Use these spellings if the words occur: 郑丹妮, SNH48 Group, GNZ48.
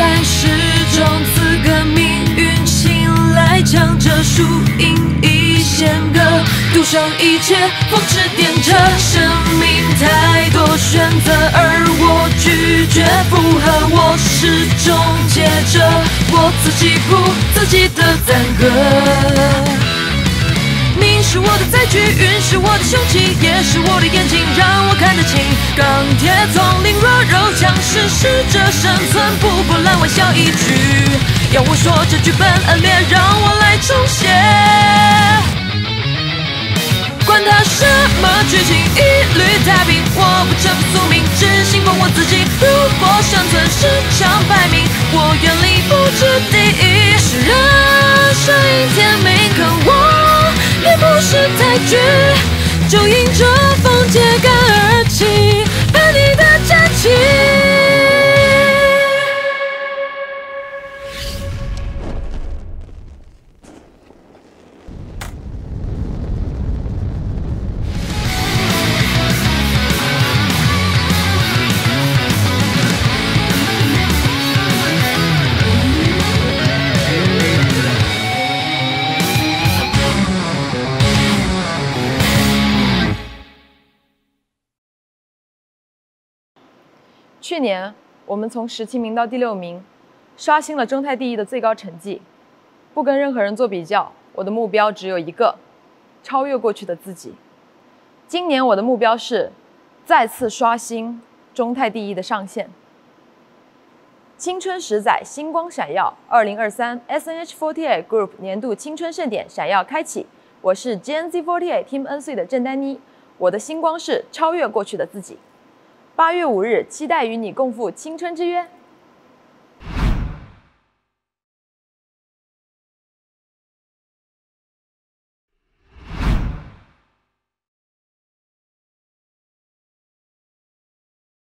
在是种资格，命运醒来唱着输赢一线歌，赌上一切，风驰电掣。生命太多选择，而我拒绝附和，我是终结者，我自己谱自己的赞歌。 命是我的载具，运是我的凶器，也是我的眼睛，让我看得清。钢铁丛林弱肉强食，适者生存，不破烂玩笑一句。要我说这剧本暗恋，让我来重写。管他什么剧情，一律太平，我不臣服宿命，只信奉我自己。如果生存是场排名，我远离不止第一。是人生一天命，可我。 也不是太剧，就迎着风揭竿而起，把你的战旗。去年我们从17名到第6名，刷新了征泰第一的最高成绩。不跟任何人做比较，我的目标只有一个：超越过去的自己。今年我的目标是再次刷新征泰第一的上限。青春十载，星光闪耀。2023 SNH48 Group 年度青春盛典闪耀开启。我是 GNZ48 Team N3的郑丹妮，我的星光是超越过去的自己。8月5日，期待与你共赴青春之约。